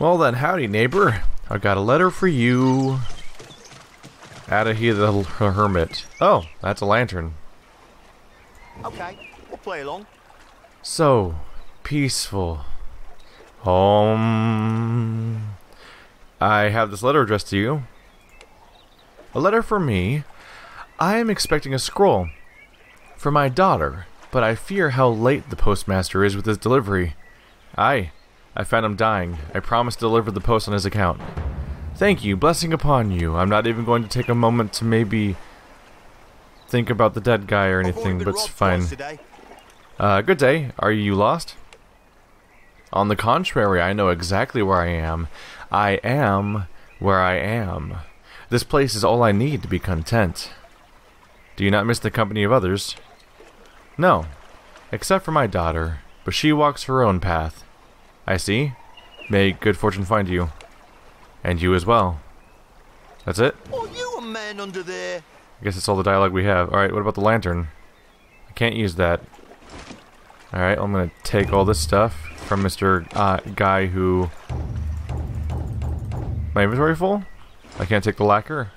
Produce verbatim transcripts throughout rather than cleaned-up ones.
Well then, howdy neighbor. I got a letter for you. Adahi the Hermit. Oh, that's a lantern. Okay, we'll play along. So peaceful. Um, I have this letter addressed to you. A letter for me. I am expecting a scroll for my daughter, but I fear how late the postmaster is with his delivery. Aye, I found him dying. I promised to deliver the post on his account. Thank you, blessing upon you. I'm not even going to take a moment to maybe think about the dead guy or anything, but it's fine. Uh, good day. Are you lost? On the contrary, I know exactly where I am. I am where I am. This place is all I need to be content. Do you not miss the company of others? No, except for my daughter, but she walks her own path. I see. May good fortune find you. And you as well. That's it? Are you a man under there? I guess that's all the dialogue we have. Alright, what about the lantern? I can't use that. Alright, I'm gonna take all this stuff from Mister Uh, guy who... My inventory full? I can't take the lacquer.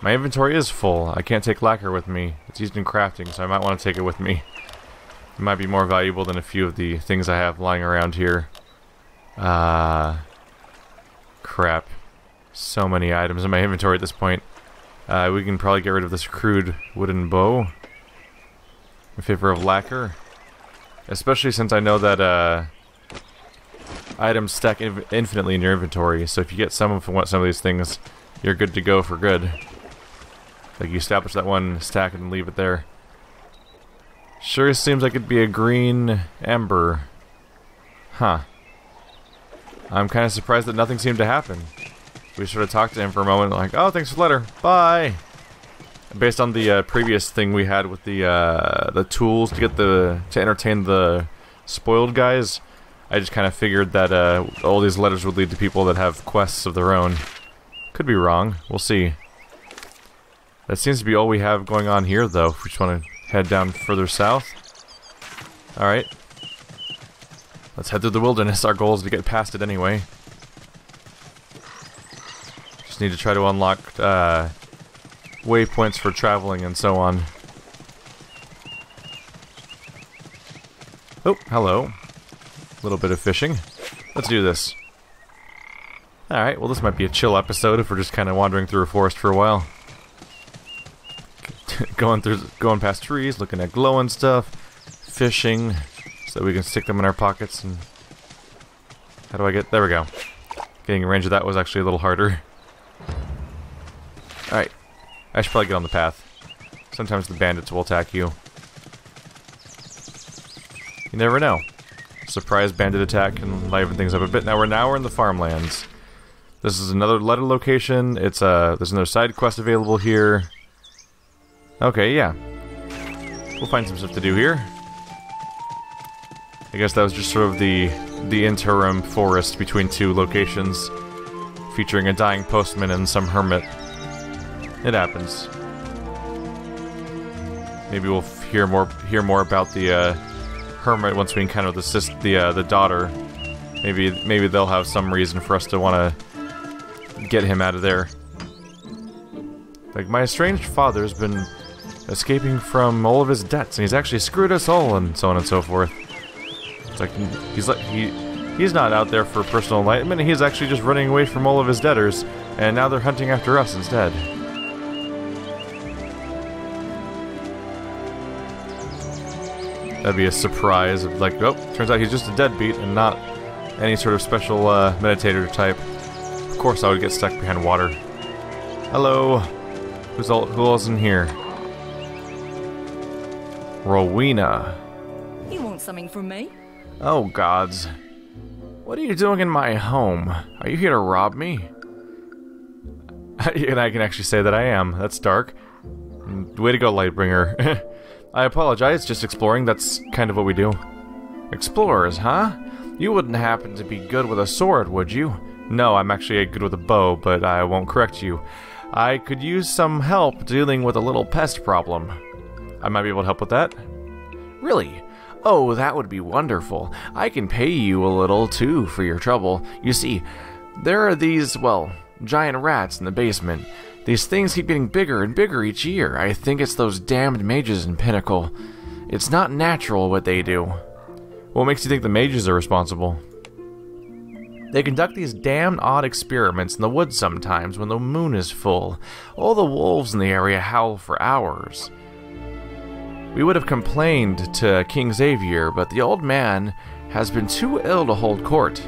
My inventory is full. I can't take lacquer with me. It's used in crafting, so I might want to take it with me. It might be more valuable than a few of the things I have lying around here. Uh, crap. So many items in my inventory at this point. Uh, we can probably get rid of this crude wooden bow in favor of lacquer. Especially since I know that uh, items stack inv infinitely in your inventory, so if you get some of some of these things, you're good to go for good. Like, you establish that one, stack it, and leave it there. Sure seems like it'd be a green ember. Huh. I'm kind of surprised that nothing seemed to happen. We sort of talked to him for a moment, like, oh, thanks for the letter. Bye! Based on the uh, previous thing we had with the uh, the tools to get the to entertain the spoiled guys, I just kind of figured that uh, all these letters would lead to people that have quests of their own. Could be wrong. We'll see. That seems to be all we have going on here, though. If we just want to head down further south. All right, let's head through the wilderness. Our goal is to get past it anyway. Just need to try to unlock. Uh, Waypoints for traveling and so on. Oh, hello. A little bit of fishing. Let's do this. Alright, well, this might be a chill episode if we're just kind of wandering through a forest for a while. going through, going past trees, looking at glowing stuff, fishing, so that we can stick them in our pockets. And how do I get? There we go. Getting a range of that was actually a little harder. Alright. I should probably get on the path. Sometimes the bandits will attack you. You never know. Surprise bandit attack can liven things up a bit. Now we're now we're in the farmlands. This is another letter location. It's uh there's another side quest available here. Okay, yeah. We'll find some stuff to do here. I guess that was just sort of the the interim forest between two locations, featuring a dying postman and some hermit. It happens. Maybe we'll hear more hear more about the uh, hermit once we encounter the sis the uh, the daughter. Maybe maybe they'll have some reason for us to want to get him out of there. Like, my estranged father's been escaping from all of his debts, and he's actually screwed us all, and so on and so forth. It's like he's like he he's not out there for personal enlightenment. He's actually just running away from all of his debtors, and now they're hunting after us instead. That'd be a surprise of like, oh, turns out he's just a deadbeat and not any sort of special uh, meditator type. Of course I would get stuck behind water. Hello. Who's all, who all's in here? Rowena. You want something from me? Oh, gods. What are you doing in my home? Are you here to rob me? And I can actually say that I am. That's dark. Way to go, Lightbringer. I apologize, just exploring, that's kind of what we do. Explorers, huh? You wouldn't happen to be good with a sword, would you? No, I'm actually good with a bow, but I won't correct you. I could use some help dealing with a little pest problem. I might be able to help with that. Really? Oh, that would be wonderful. I can pay you a little, too, for your trouble. You see, there are these, well, giant rats in the basement. These things keep getting bigger and bigger each year. I think it's those damned mages in Pinnacle. It's not natural what they do. What makes you think the mages are responsible? They conduct these damned odd experiments in the woods sometimes when the moon is full. All the wolves in the area howl for hours. We would have complained to King Xavier, but the old man has been too ill to hold court.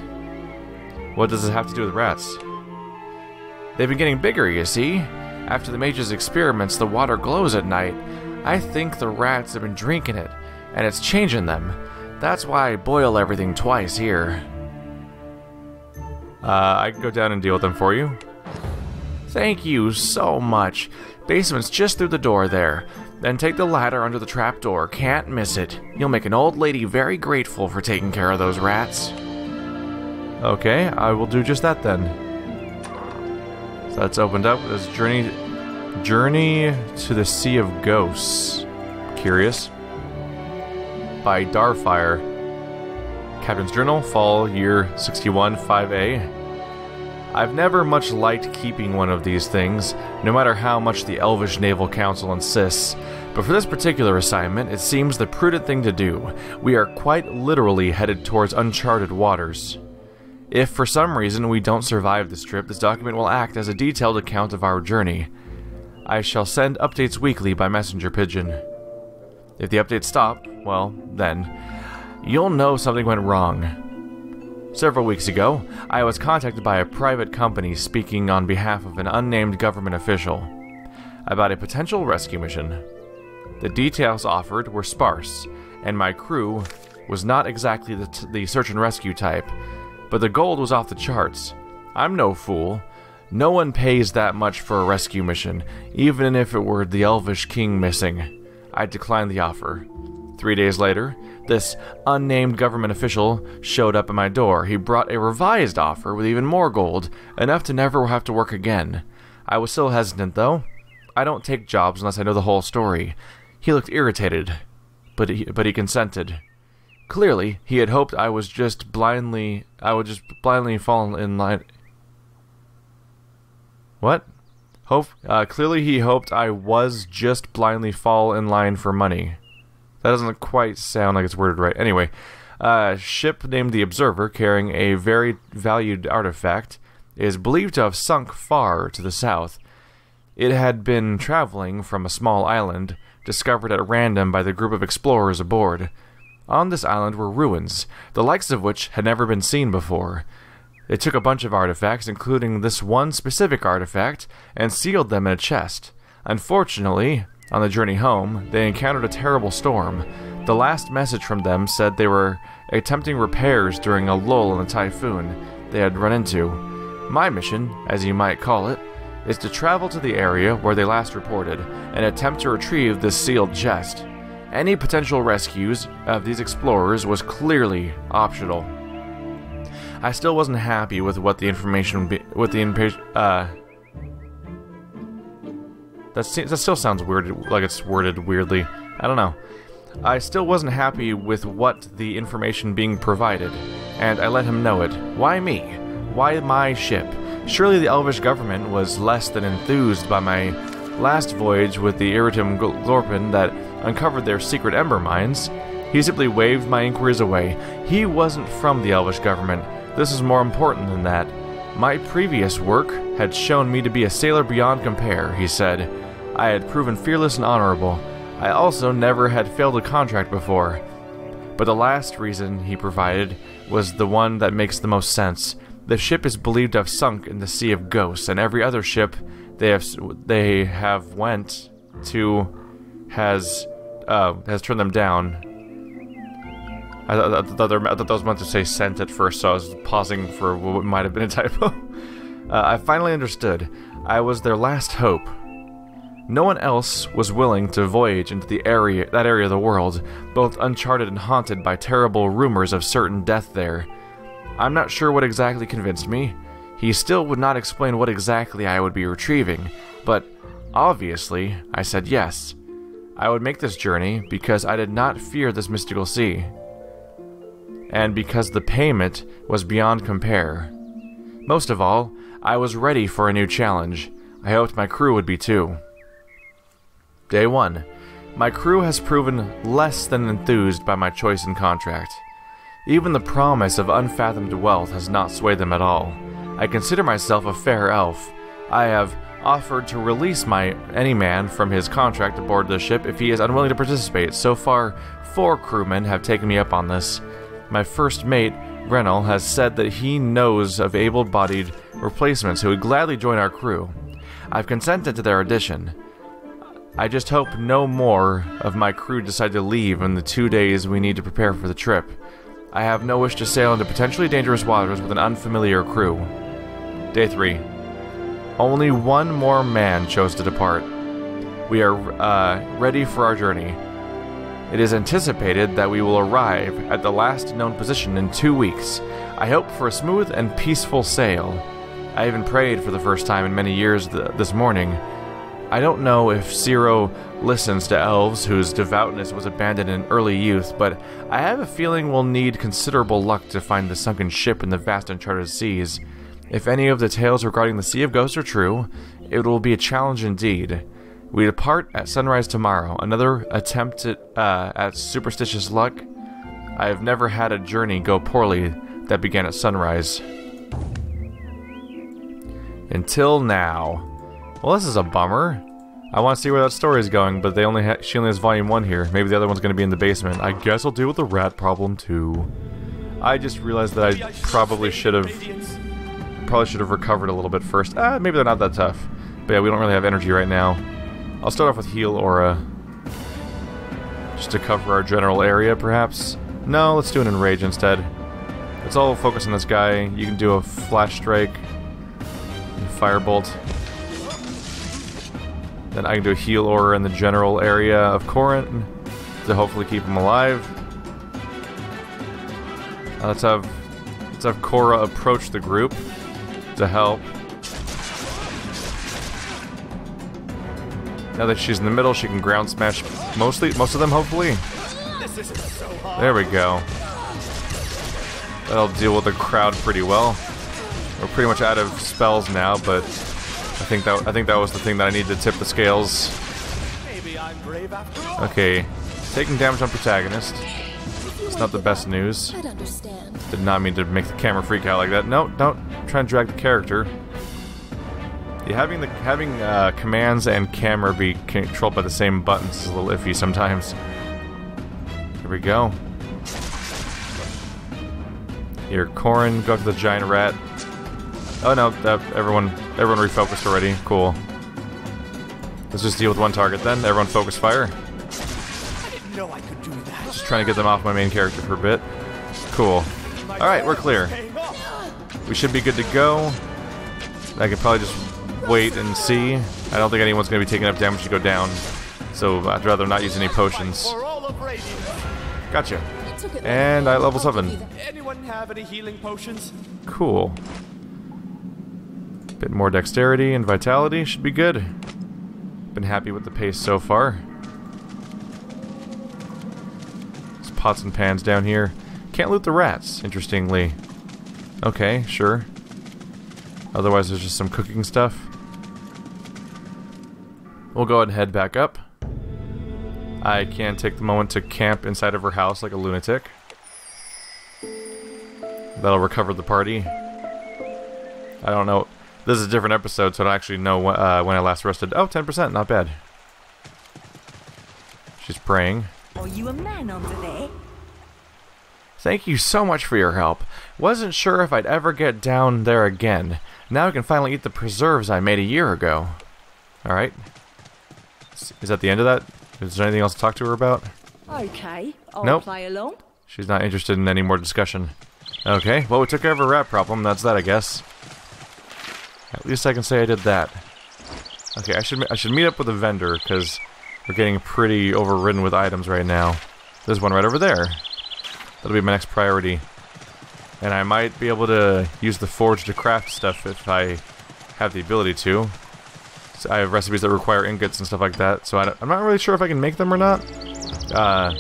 What does it have to do with rats? They've been getting bigger, you see. After the mage's experiments, the water glows at night. I think the rats have been drinking it, and it's changing them. That's why I boil everything twice here. Uh, I can go down and deal with them for you. Thank you so much. Basement's just through the door there. Then take the ladder under the trap door. Can't miss it. You'll make an old lady very grateful for taking care of those rats. Okay, I will do just that then. So that's opened up. This journey, journey to the Sea of Ghosts. Curious. By Darfire. Captain's Journal, Fall Year sixty-one, five A. I've never much liked keeping one of these things, no matter how much the Elvish Naval Council insists, but for this particular assignment, it seems the prudent thing to do. We are quite literally headed towards uncharted waters. If for some reason we don't survive this trip, this document will act as a detailed account of our journey. I shall send updates weekly by messenger pigeon. If the updates stop, well, then, you'll know something went wrong. Several weeks ago, I was contacted by a private company speaking on behalf of an unnamed government official about a potential rescue mission. The details offered were sparse, and my crew was not exactly the, t the search and rescue type, but the gold was off the charts. I'm no fool. No one pays that much for a rescue mission, even if it were the Elvish King missing. I declined the offer. Three days later, this unnamed government official showed up at my door. He brought a revised offer with even more gold, enough to never have to work again. I was still hesitant, though. I don't take jobs unless I know the whole story. He looked irritated, but he, but he consented. Clearly, he had hoped I was just blindly, I would just blindly fall in line. What? Hope, uh, clearly, he hoped I was just blindly fall in line for money. That doesn't quite sound like it's worded right. Anyway, a uh, ship named the Observer, carrying a very valued artifact, is believed to have sunk far to the south. It had been traveling from a small island, discovered at random by the group of explorers aboard. On this island were ruins, the likes of which had never been seen before. They took a bunch of artifacts, including this one specific artifact, and sealed them in a chest. Unfortunately, on the journey home, they encountered a terrible storm. The last message from them said they were attempting repairs during a lull in the typhoon they had run into. My mission, as you might call it, is to travel to the area where they last reported and attempt to retrieve this sealed chest. Any potential rescues of these explorers was clearly optional. I still wasn't happy with what the information be with the impatient, uh... That, se that still sounds weird, like it's worded weirdly. I don't know. I still wasn't happy with what the information being provided, and I let him know it. Why me? Why my ship? Surely the Elvish government was less than enthused by my last voyage with the Irritum Glorpin that uncovered their secret ember mines. He simply waved my inquiries away. He wasn't from the Elvish government. This is more important than that. My previous work had shown me to be a sailor beyond compare, he said. I had proven fearless and honorable. I also never had failed a contract before. But the last reason he provided was the one that makes the most sense. The ship is believed to have sunk in the Sea of Ghosts, and every other ship they have they have went to has uh, has turned them down. I thought, I, thought I thought that was meant to say sent at first, so I was pausing for what might have been a typo. uh, I finally understood. I was their last hope. No one else was willing to voyage into the area, that area of the world, both uncharted and haunted by terrible rumors of certain death there. I'm not sure what exactly convinced me. He still would not explain what exactly I would be retrieving, but obviously I said yes. I would make this journey because I did not fear this mystical sea, and because the payment was beyond compare. Most of all, I was ready for a new challenge. I hoped my crew would be too. Day one. My crew has proven less than enthused by my choice in contract. Even the promise of unfathomed wealth has not swayed them at all. I consider myself a fair elf. I have offered to release my any man from his contract aboard the ship if he is unwilling to participate. So far, four crewmen have taken me up on this. My first mate, Grenell, has said that he knows of able-bodied replacements who would gladly join our crew. I've consented to their addition. I just hope no more of my crew decide to leave in the two days we need to prepare for the trip. I have no wish to sail into potentially dangerous waters with an unfamiliar crew. Day three. Only one more man chose to depart. We are uh, ready for our journey. It is anticipated that we will arrive at the last known position in two weeks. I hope for a smooth and peaceful sail. I even prayed for the first time in many years th this morning. I don't know if Zero listens to elves whose devoutness was abandoned in early youth, but I have a feeling we'll need considerable luck to find the sunken ship in the vast uncharted seas. If any of the tales regarding the Sea of Ghosts are true, it will be a challenge indeed. We depart at sunrise tomorrow. Another attempt at, uh, at superstitious luck. I have never had a journey go poorly that began at sunrise. Until now. Well, this is a bummer. I want to see where that story is going, but they only ha she only has volume one here. Maybe the other one's going to be in the basement. I guess I'll deal with the rat problem too. I just realized that I probably should have probably should have recovered a little bit first. Ah, maybe they're not that tough. But yeah, we don't really have energy right now. I'll start off with heal aura, just to cover our general area, perhaps. No, let's do an enrage instead. Let's all focus on this guy. You can do a flash strike, firebolt. Then I can do a heal aura in the general area of Corrin to hopefully keep him alive. Now let's have let's have Korra approach the group to help. Now that she's in the middle, she can ground smash mostly, most of them, hopefully. There we go. That'll deal with the crowd pretty well. We're pretty much out of spells now, but I think that I think that was the thing that I needed to tip the scales. Okay, taking damage on protagonist. It's not the best news. Did not mean to make the camera freak out like that. No, don't try and drag the character. Having the having uh, commands and camera be controlled by the same buttons is a little iffy sometimes. Here we go. Here, Corrin, go to the giant rat. Oh no, that, everyone everyone refocused already. Cool. Let's just deal with one target then. Everyone focus fire. I didn't know I could do that. Just trying to get them off my main character for a bit. Cool. All right, we're clear. We should be good to go. I could probably just wait and see. I don't think anyone's going to be taking up damage to go down, so I'd rather not use any potions. Gotcha. And I level seven. Anyone have any healing potions? Cool. Bit more dexterity and vitality should be good. Been happy with the pace so far. There's pots and pans down here. Can't loot the rats, interestingly. Okay, sure. Otherwise, there's just some cooking stuff. We'll go ahead and head back up. I can take the moment to camp inside of her house like a lunatic. That'll recover the party. I don't know. This is a different episode, so I don't actually know wh uh, when I last rested. Oh, ten percent, not bad. She's praying. Are you a man on today? Thank you so much for your help. Wasn't sure if I'd ever get down there again. Now I can finally eat the preserves I made a year ago. Alright. Is that the end of that? Is there anything else to talk to her about? Okay, I'll nope. play along. She's not interested in any more discussion. Okay, well, we took care of her rat problem. That's that, I guess. At least I can say I did that. Okay, I should, I should meet up with a vendor, because we're getting pretty overridden with items right now. There's one right over there. That'll be my next priority. And I might be able to use the forge to craft stuff if I have the ability to. I have recipes that require ingots and stuff like that, so I don't, I'm not really sure if I can make them or not. Uh,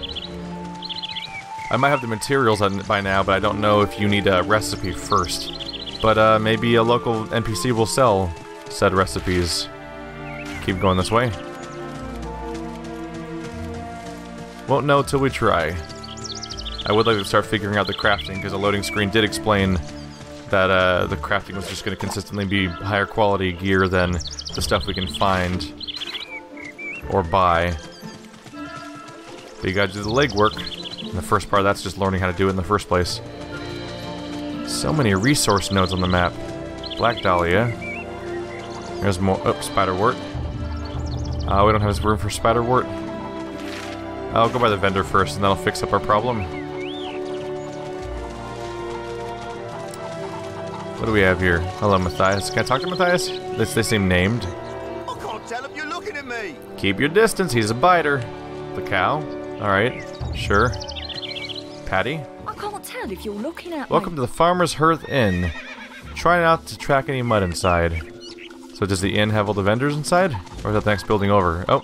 I might have the materials on, by now, but I don't know if you need a recipe first. But uh, maybe a local N P C will sell said recipes. Keep going this way. Won't know till we try. I would like to start figuring out the crafting, because the loading screen did explain that uh, the crafting was just going to consistently be higher quality gear than the stuff we can find or buy. But you gotta do the legwork. And the first part of that's just learning how to do it in the first place. So many resource nodes on the map. Black Dahlia. There's more. Oh, spiderwort. Uh, we don't have room for spiderwort. I'll go by the vendor first, and that'll fix up our problem. What do we have here? Hello, Matthias. Can I talk to Matthias? They, they seem named. I can't tell if you're looking at me. Keep your distance. He's a biter. The cow. All right. Sure. Patty. I can't tell if you're looking at me. Welcome to the Farmer's Hearth Inn. Try not to track any mud inside. So does the inn have all the vendors inside, or is that the next building over? Oh.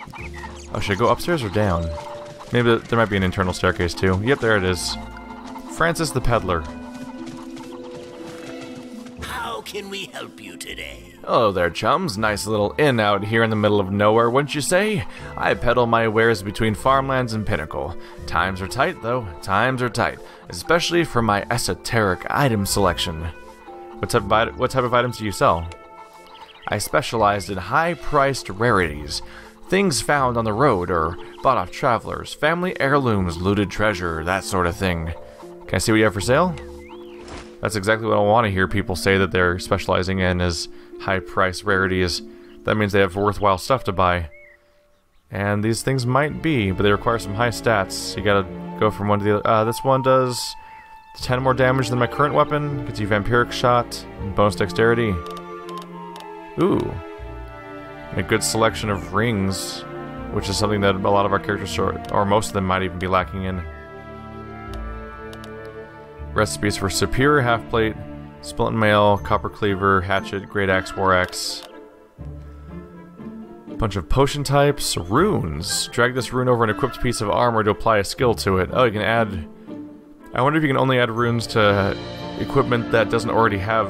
Oh, should I go upstairs or down? Maybe there might be an internal staircase too. Yep, there it is. Francis the Peddler. Can we help you today? Hello there, chums. Nice little inn out here in the middle of nowhere, wouldn't you say? I peddle my wares between farmlands and Pinnacle. Times are tight, though. Times are tight. Especially for my esoteric item selection. What type of, what type of items do you sell? I specialized in high-priced rarities. Things found on the road or bought off travelers. Family heirlooms, looted treasure, that sort of thing. Can I see what you have for sale? That's exactly what I want to hear people say that they're specializing in, is high-priced rarities. That means they have worthwhile stuff to buy. And these things might be, but they require some high stats. You gotta go from one to the other. Uh, this one does ten more damage than my current weapon. Gets you vampiric shot and bonus dexterity. Ooh. A good selection of rings, which is something that a lot of our characters, are, or most of them, might even be lacking in. Recipes for superior half plate, split mail, copper cleaver, hatchet, great axe, war axe. Bunch of potion types, runes. Drag this rune over an equipped piece of armor to apply a skill to it. Oh, you can add. I wonder if you can only add runes to equipment that doesn't already have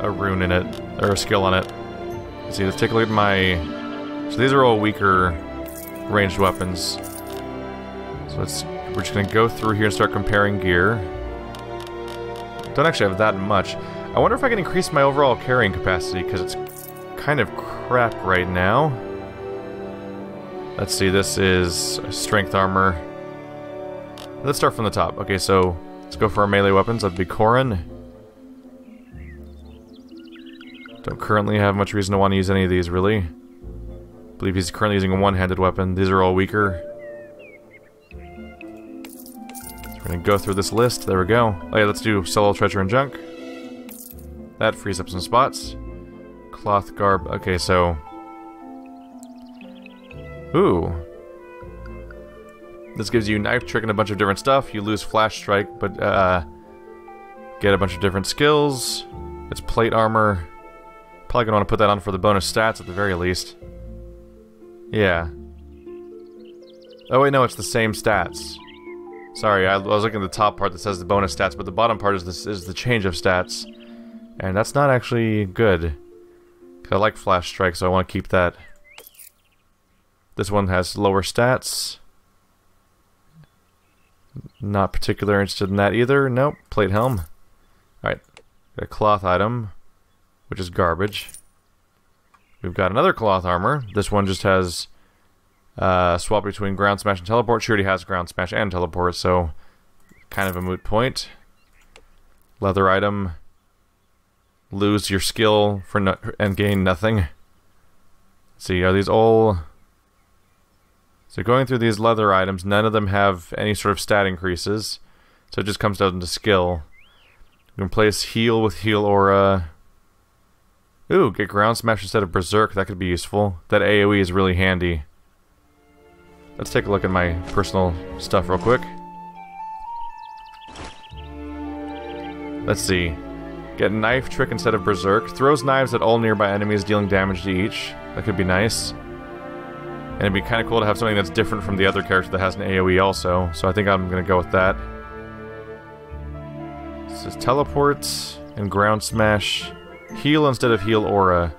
a rune in it or a skill on it. Let's see, let's take a look at my. So these are all weaker ranged weapons. So let's. We're just gonna go through here and start comparing gear. Don't actually have that much. I wonder if I can increase my overall carrying capacity, because it's kind of crap right now. Let's see, this is strength armor. Let's start from the top. Okay, so let's go for our melee weapons. That'd be Corrin. Don't currently have much reason to want to use any of these, really. I believe he's currently using a one-handed weapon. These are all weaker. We're gonna go through this list. There we go. Oh yeah, let's do sell all treasure and junk. That frees up some spots. Cloth garb. Okay, so. Ooh. This gives you knife trick and a bunch of different stuff. You lose flash strike, but uh, get a bunch of different skills. It's plate armor. Probably gonna want to put that on for the bonus stats at the very least. Yeah. Oh wait, no, it's the same stats. Sorry, I was looking at the top part that says the bonus stats, but the bottom part is this is the change of stats, and that's not actually good. Cause I like flash strike, so I want to keep that. This one has lower stats. Not particularly interested in that either. Nope. Plate helm. All right, got a cloth item, which is garbage. We've got another cloth armor. This one just has. Uh, swap between ground smash and teleport. She already has ground smash and teleport, so kind of a moot point. Leather item. Lose your skill for no and gain nothing. Let's see, are these all? So going through these leather items, none of them have any sort of stat increases, so it just comes down to skill. You can place heal with heal aura. Ooh, get ground smash instead of berserk. That could be useful. That A O E is really handy. Let's take a look at my personal stuff real quick. Let's see. Get knife trick instead of berserk. Throws knives at all nearby enemies, dealing damage to each. That could be nice. And it'd be kind of cool to have something that's different from the other character that has an AoE also. So I think I'm going to go with that. This is teleport and ground smash. Heal instead of heal aura.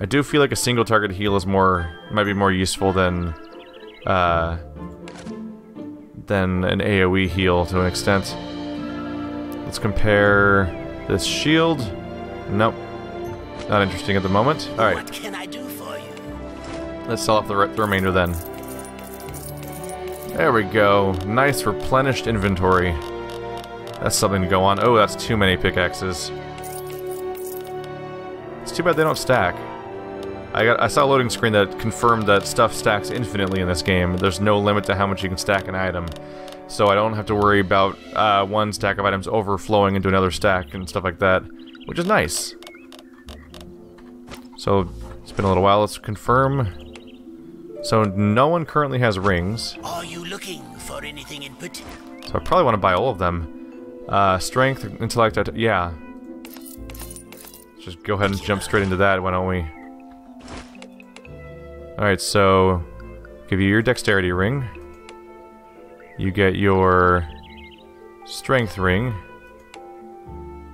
I do feel like a single target heal is more, might be more useful than, uh, than an AoE heal to an extent. Let's compare this shield. Nope. Not interesting at the moment. All right. What can I do for you? Let's sell off the, re the remainder then. There we go. Nice replenished inventory. That's something to go on. Oh, that's too many pickaxes. It's too bad they don't stack. I got, I saw a loading screen that confirmed that stuff stacks infinitely in this game. There's no limit to how much you can stack an item. So I don't have to worry about uh, one stack of items overflowing into another stack and stuff like that, which is nice. So it's been a little while. Let's confirm. So no one currently has rings. Are you looking for anything in particular? So I probably want to buy all of them. Uh, strength, intellect, yeah. Let's just go ahead and jump straight into that, why don't we? Alright, so give you your dexterity ring. You get your strength ring.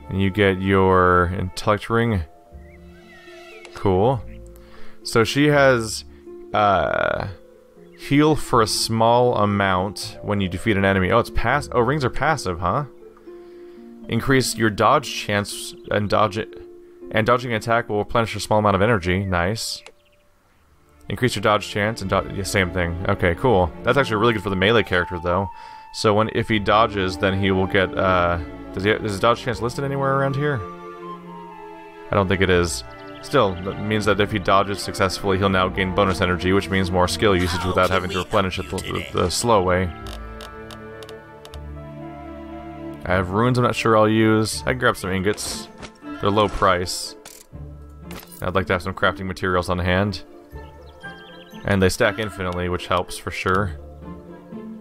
And you get your intellect ring. Cool. So she has uh, heal for a small amount when you defeat an enemy. Oh, it's pass. Oh, rings are passive, huh? Increase your dodge chance and dodge it. And dodging an attack will replenish a small amount of energy. Nice. Increase your dodge chance and dodge... Yeah, same thing. Okay, cool. That's actually really good for the melee character, though. So when if he dodges, then he will get... Uh, does, he, does his dodge chance listed anywhere around here? I don't think it is. Still, that means that if he dodges successfully, he'll now gain bonus energy, which means more skill usage without having to replenish it the, the slow way. I have runes I'm not sure I'll use. I can grab some ingots. They're low price. I'd like to have some crafting materials on hand. And they stack infinitely, which helps for sure.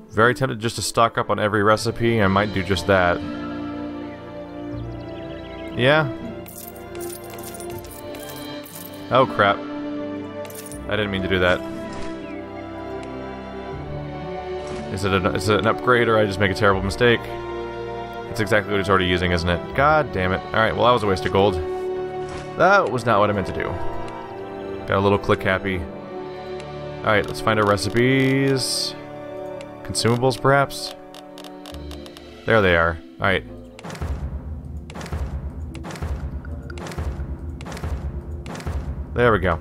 Very tempted just to stock up on every recipe. I might do just that. Yeah. Oh crap. I didn't mean to do that. Is it, an, is it an upgrade or I just make a terrible mistake? It's exactly what he's already using, isn't it? God damn it. Alright, well that was a waste of gold. That was not what I meant to do. Got a little click happy. Alright, let's find our recipes. Consumables perhaps? There they are. Alright. There we go.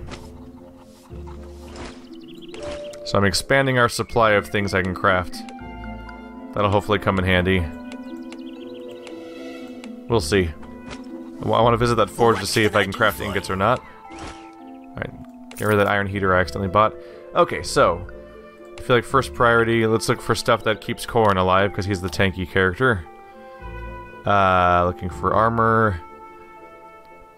So I'm expanding our supply of things I can craft. That'll hopefully come in handy. We'll see. Well, I want to visit that forge to see if I can craft ingots or not. Alright, get rid of that iron heater I accidentally bought. Okay, so I feel like first priority, let's look for stuff that keeps Corrin alive, because he's the tanky character. Uh, looking for armor...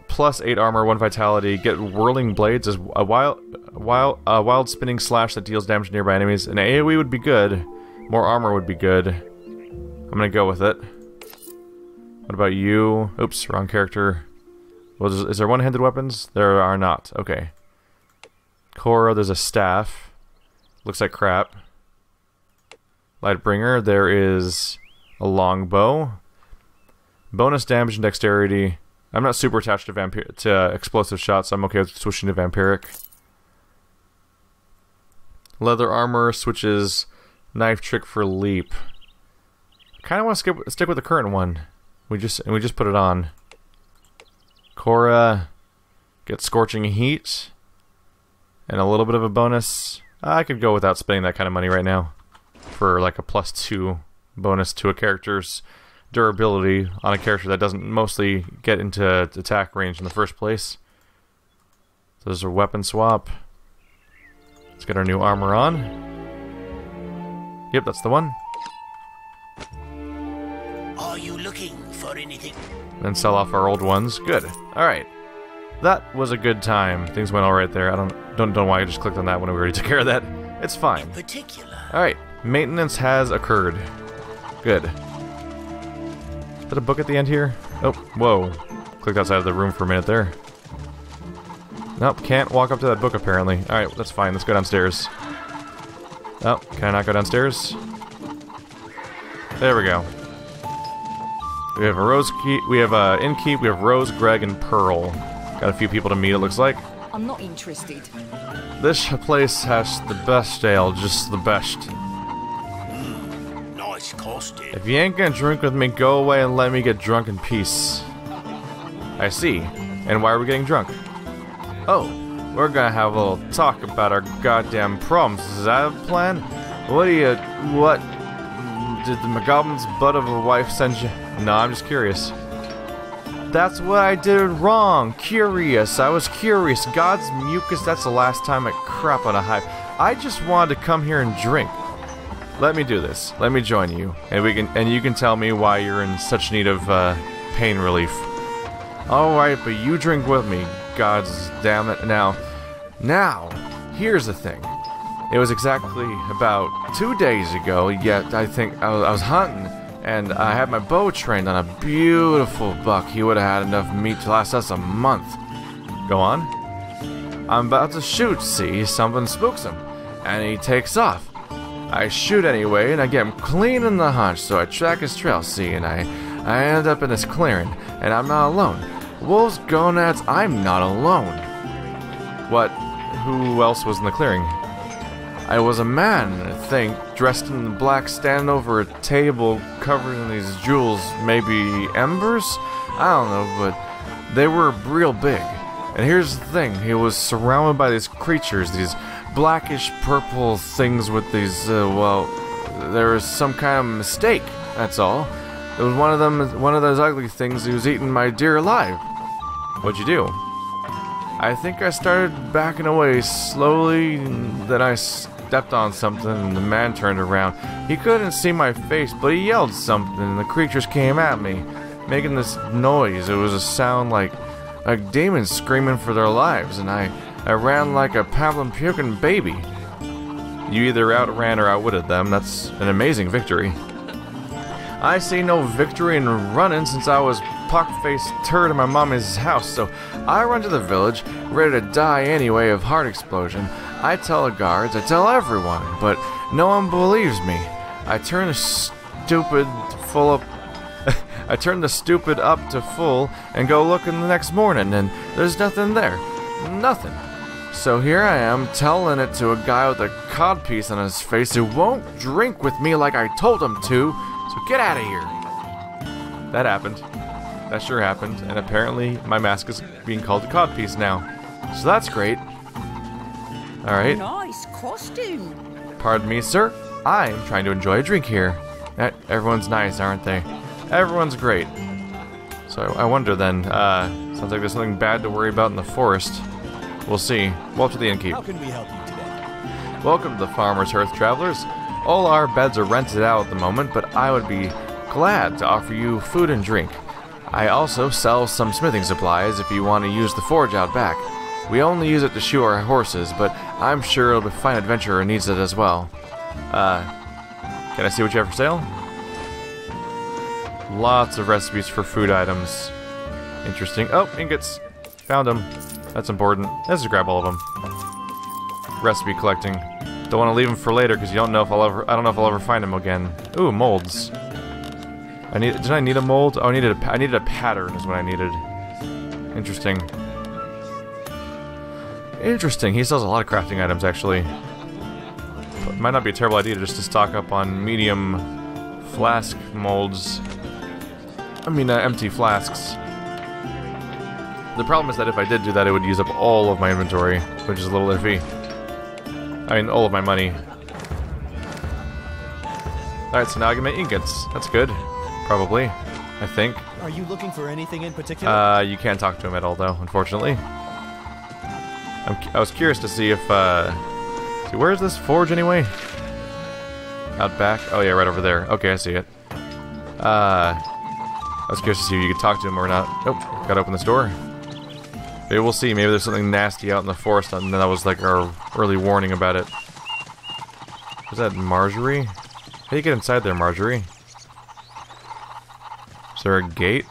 Plus eight armor, one vitality. Get whirling blades as a wild, wild, a wild spinning slash that deals damage to nearby enemies. An AoE would be good. More armor would be good. I'm gonna go with it. What about you? Oops, wrong character. Well, is there one-handed weapons? There are not. Okay. Korra, there's a staff. Looks like crap. Lightbringer, there is a longbow. Bonus damage and dexterity. I'm not super attached to vampir to explosive shots, so I'm okay with switching to vampiric. Leather armor switches knife trick for leap. Kind of want to skip, stick with the current one. We just and we just put it on. Korra gets scorching heat and a little bit of a bonus. I could go without spending that kind of money right now for like a plus two bonus to a character's durability on a character that doesn't mostly get into attack range in the first place. So there's a weapon swap. Let's get our new armor on. Yep, that's the one. Are you looking for anything? Then sell off our old ones. Good. All right. That was a good time. Things went all right there. I don't don't know why I just clicked on that when we already took care of that. It's fine. In particular. All right. Maintenance has occurred. Good. Is that a book at the end here? Oh, whoa. Clicked outside of the room for a minute there. Nope, can't walk up to that book apparently. Alright, that's fine. Let's go downstairs. Oh, can I not go downstairs? There we go. We have a Rose Key, we have uh, Innkeep, we have Rose, Greg, and Pearl. Got a few people to meet, it looks like. I'm not interested. This place has the best ale, just the best. Mm, nice costume. If you ain't gonna drink with me, go away and let me get drunk in peace. I see. And why are we getting drunk? Oh, we're gonna have a little talk about our goddamn problems. Is that a plan? What do you... what... did the McGoblin's butt of a wife send you... No, I'm just curious. That's what I did wrong. Curious. I was curious. God's mucus, that's the last time I crap on a hive. I just wanted to come here and drink. Let me do this. Let me join you. And we can and you can tell me why you're in such need of uh, pain relief. Alright, but you drink with me. God's damn it. Now, now, here's the thing. It was exactly about two days ago, yet I think I was, I was hunting. And I had my bow trained on a beautiful buck. He would have had enough meat to last us a month. Go on. I'm about to shoot, see? Something spooks him. And he takes off. I shoot anyway, and I get him clean in the hunch, so I track his trail, see? And I, I end up in this clearing, and I'm not alone. Wolves, gonads, I'm not alone. What? Who else was in the clearing? I was a man, I think, dressed in black, standing over a table covered in these jewels, maybe embers? I don't know, but they were real big. And here's the thing, he was surrounded by these creatures, these blackish purple things with these, uh, well, there was some kind of mistake, that's all. It was one of them, one of those ugly things, he was eating my deer alive. What'd you do? I think I started backing away slowly, and then I stepped on something and the man turned around. He couldn't see my face, but he yelled something and the creatures came at me, making this noise. It was a sound like, like demons screaming for their lives, and I, I ran like a pablum puking baby. You either outran or outwitted them. That's an amazing victory. I see no victory in running since I was pock-faced turd in my mommy's house, so I run to the village, ready to die anyway of heart explosion. I tell the guards, I tell everyone, but no one believes me. I turn the stupid full up, I turn the stupid up to full and go looking the next morning, and there's nothing there, nothing. So here I am telling it to a guy with a codpiece on his face who won't drink with me like I told him to. So get out of here! That happened. That sure happened, and apparently my mask is being called a codpiece now. So that's great. Alright. Nice costume! Pardon me, sir. I am trying to enjoy a drink here. That, everyone's nice, aren't they? Everyone's great. So I wonder then, uh, sounds like there's something bad to worry about in the forest. We'll see. Welcome to the innkeep. How can we help you today? Welcome to the Farmer's Hearth, travelers. All our beds are rented out at the moment, but I would be glad to offer you food and drink. I also sell some smithing supplies if you want to use the forge out back. We only use it to shoe our horses, but I'm sure a fine adventurer needs it as well. Uh, can I see what you have for sale? Lots of recipes for food items. Interesting. Oh, ingots. Found them. That's important. Let's just grab all of them. Recipe collecting. Don't want to leave them for later because you don't know if I'll ever. I don't know if I'll ever find them again. Ooh, molds. I need. Did I need a mold? Oh, I needed. A, I needed a pattern is what I needed. Interesting. Interesting. He sells a lot of crafting items actually. It might not be a terrible idea just to stock up on medium flask molds. I mean, uh, empty flasks. The problem is that if I did do that, it would use up all of my inventory, which is a little iffy. I mean, all of my money. Alright, so now I get my ingots. That's good. Probably. I think. Are you looking for anything in particular? Uh, you can't talk to him at all, though, unfortunately. I'm cu I was curious to see if, uh... See, where is this forge, anyway? Out back? Oh, yeah, right over there. Okay, I see it. Uh... I was curious to see if you could talk to him or not. Nope. Gotta open this door. Maybe we'll see. Maybe there's something nasty out in the forest, and that was like our early warning about it. Was that Marjorie? How do you get inside there, Marjorie? Is there a gate?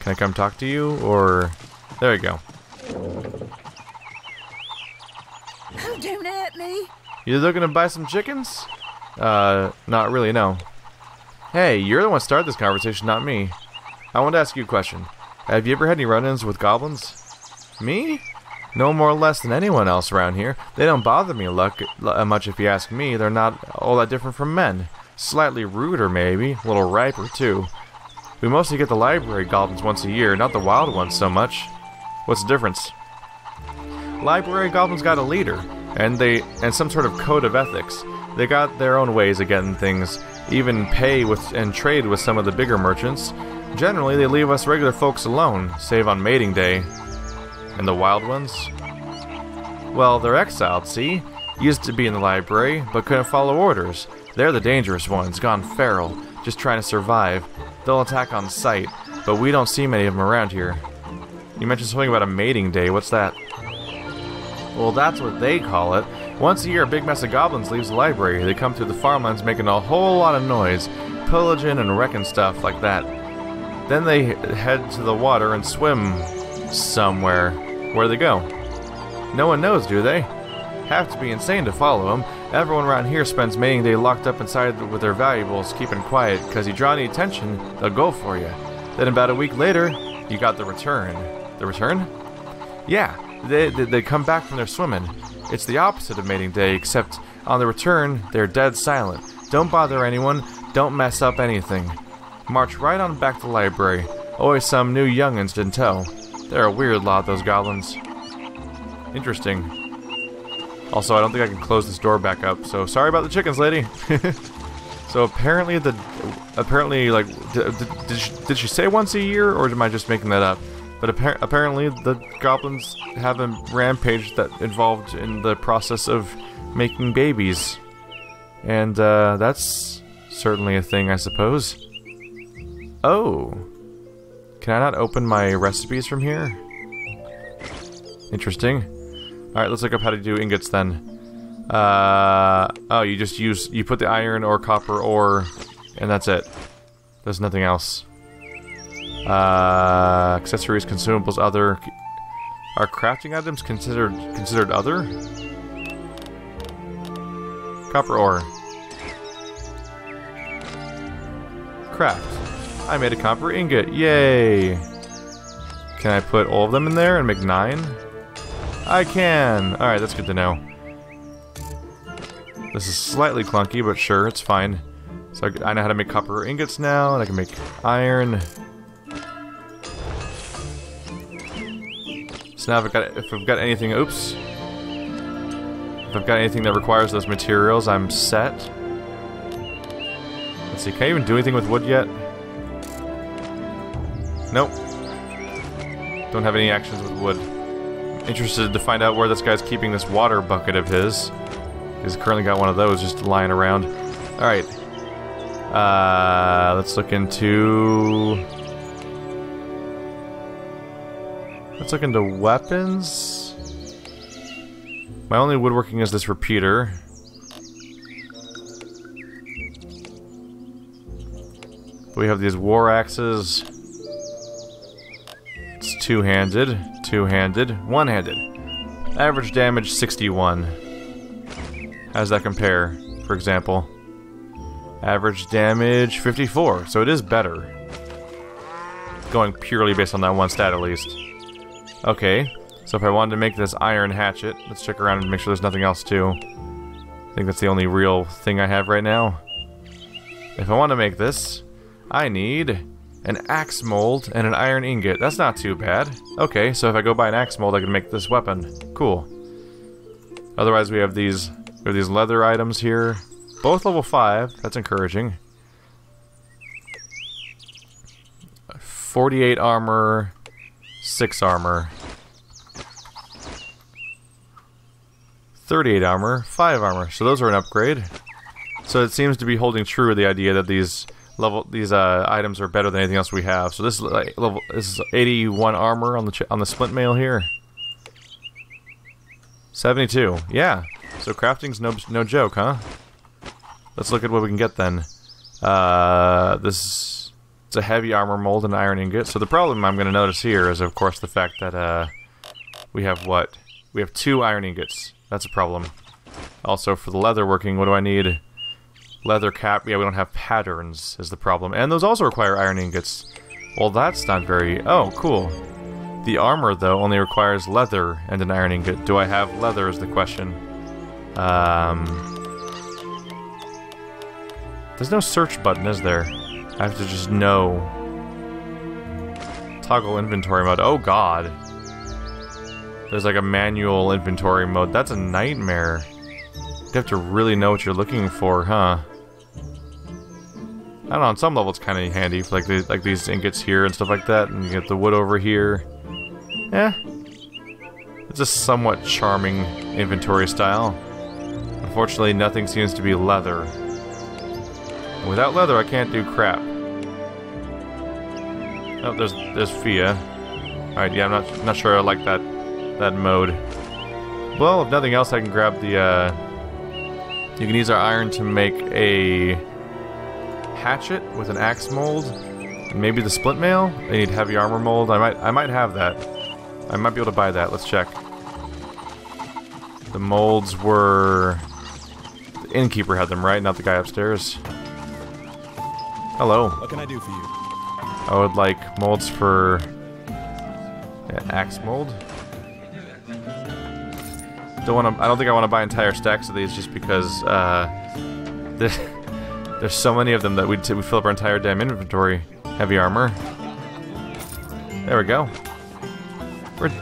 Can I come talk to you, or... There you go. at me? You looking to buy some chickens? Uh, not really, no. Hey, you're the one who started this conversation, not me. I want to ask you a question. Have you ever had any run-ins with goblins? Me? No more or less than anyone else around here. They don't bother me luck, much if you ask me. They're not all that different from men. Slightly ruder, maybe. A little riper, too. We mostly get the library goblins once a year, not the wild ones so much. What's the difference? Library goblins got a leader, and they and some sort of code of ethics. They got their own ways of getting things, even pay with and trade with some of the bigger merchants. Generally, they leave us regular folks alone, save on mating day. And the wild ones? Well, they're exiled, see? Used to be in the library, but couldn't follow orders. They're the dangerous ones, gone feral, just trying to survive. They'll attack on sight, but we don't see many of them around here. You mentioned something about a mating day, what's that? Well, that's what they call it. Once a year, a big mess of goblins leaves the library. They come through the farmlands making a whole lot of noise, pillaging and wrecking stuff like that. Then they head to the water and swim somewhere. Where do they go? No one knows, do they? Have to be insane to follow them. Everyone around here spends mating day locked up inside with their valuables, keeping quiet, because you draw any attention, they'll go for you. Then about a week later, you got the return. The return? Yeah, they, they, they come back from their swimming. It's the opposite of mating day, except on the return, they're dead silent. Don't bother anyone, don't mess up anything. March right on back to the library. Always some new young'uns in tow. They're a weird lot, those goblins. Interesting. Also, I don't think I can close this door back up, so sorry about the chickens, lady. So apparently the... Apparently, like... Did, did, she, did she say once a year, or am I just making that up? But appar apparently the goblins have a rampage that involved in the process of making babies. And, uh, that's certainly a thing, I suppose. Oh... Can I not open my recipes from here? Interesting. Alright, let's look up how to do ingots then. Uh, oh, you just use... You put the iron or copper ore, and that's it. There's nothing else. Uh, accessories, consumables, other... Are crafting items considered considered other? Copper ore. Craft. I made a copper ingot. Yay! Can I put all of them in there and make nine? I can! Alright, that's good to know. This is slightly clunky, but sure, it's fine. So I know how to make copper ingots now, and I can make iron. So now if I've got, if I've got anything... Oops. If I've got anything that requires those materials, I'm set. Let's see, can I even do anything with wood yet? Nope. Don't have any actions with wood. Interested to find out where this guy's keeping this water bucket of his. He's currently got one of those just lying around. Alright. Uh, let's look into... Let's look into weapons. My only woodworking is this repeater. We have these war axes. Two-handed, two-handed, one-handed. Average damage sixty-one. How does that compare, for example? Average damage fifty-four, so it is better. Going purely based on that one stat at least. Okay, so if I wanted to make this iron hatchet, let's check around and make sure there's nothing else too. I think that's the only real thing I have right now. If I want to make this, I need... an axe mold, and an iron ingot. That's not too bad. Okay, so if I go buy an axe mold, I can make this weapon. Cool. Otherwise, we have these we have these leather items here. Both level five. That's encouraging. forty-eight armor, six armor. thirty-eight armor, five armor. So those are an upgrade. So it seems to be holding true the idea that these... Level these uh, items are better than anything else we have. So this is like level this is eighty-one armor on the ch on the splint mail here. seventy-two, yeah. So crafting's no no joke, huh? Let's look at what we can get then. Uh, this it's a heavy armor mold and iron ingot. So the problem I'm going to notice here is, of course, the fact that uh, we have what we have two iron ingots. That's a problem. Also, for the leather working, what do I need? Leather cap. Yeah, we don't have patterns is the problem. And those also require iron ingots. Well, that's not very... Oh, cool. The armor, though, only requires leather and an iron ingot. Do I have leather is the question. Um... There's no search button, is there? I have to just know. Toggle inventory mode. Oh, God. There's like a manual inventory mode. That's a nightmare. You have to really know what you're looking for, huh? I don't know, on some level it's kind of handy. For like, these, like these ingots here and stuff like that. And you get the wood over here. Eh. It's a somewhat charming inventory style. Unfortunately, nothing seems to be leather. Without leather, I can't do crap. Oh, there's there's Fia. Alright, yeah, I'm not not sure I like that that mode. Well, if nothing else, I can grab the. Uh, you can use our iron to make a hatchet with an axe mold, and maybe the split mail. I need heavy armor mold. I might I might have that. I might be able to buy that. Let's check. The molds were. The innkeeper had them, right? Not the guy upstairs. Hello. What can I do for you? I would like molds for an axe mold. Don't want to. I don't think I want to buy entire stacks of these just because uh, there's, there's so many of them that we we fill up our entire damn inventory. Heavy armor. There we go. We're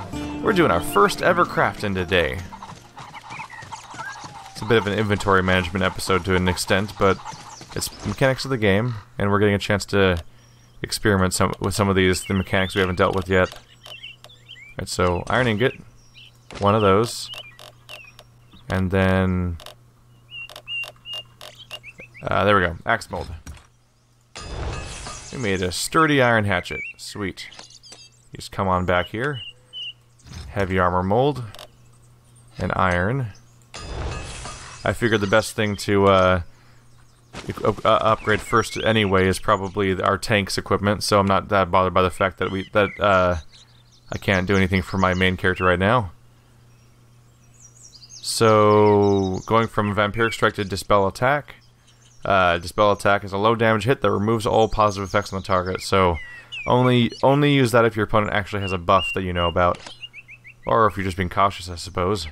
we're doing our first ever crafting today. It's a bit of an inventory management episode to an extent, but. It's mechanics of the game, and we're getting a chance to experiment some with some of these, the mechanics we haven't dealt with yet. Alright, so iron ingot, one of those, and then, uh, there we go, axe mold. We made a sturdy iron hatchet, sweet. Just come on back here, heavy armor mold, and iron. I figured the best thing to, uh, Uh, upgrade first anyway is probably our tanks equipment, so I'm not that bothered by the fact that we that uh, I can't do anything for my main character right now. So going from vampiric strike to dispel attack. Uh, dispel attack is a low damage hit that removes all positive effects on the target. So only only use that if your opponent actually has a buff that you know about, or if you're just being cautious, I suppose.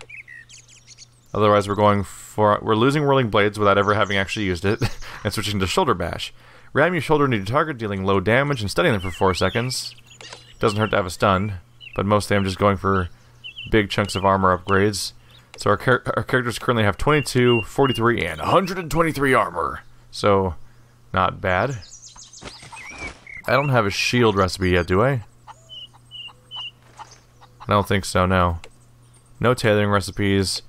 Otherwise, we're going for we're losing whirling blades without ever having actually used it, and switching to shoulder bash. Ram your shoulder into your target, dealing low damage and stunning them for four seconds. Doesn't hurt to have a stun, but mostly I'm just going for big chunks of armor upgrades. So our char our characters currently have twenty-two, forty-three, and one hundred twenty-three armor. So, not bad. I don't have a shield recipe yet, do I? I don't think so. No, no tailoring recipes.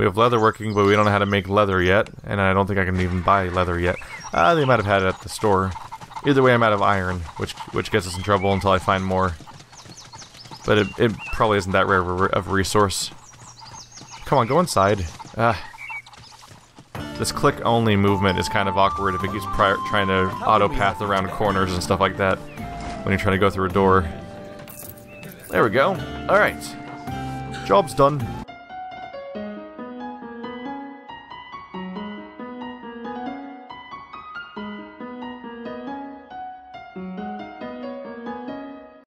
We have leather working, but we don't know how to make leather yet, and I don't think I can even buy leather yet. Uh, they might have had it at the store. Either way, I'm out of iron, which which gets us in trouble until I find more. But it, it probably isn't that rare of a resource. Come on, go inside. Uh, this click-only movement is kind of awkward if it keeps prior, trying to auto-path around corners and stuff like that when you're trying to go through a door. There we go. All right. Job's done.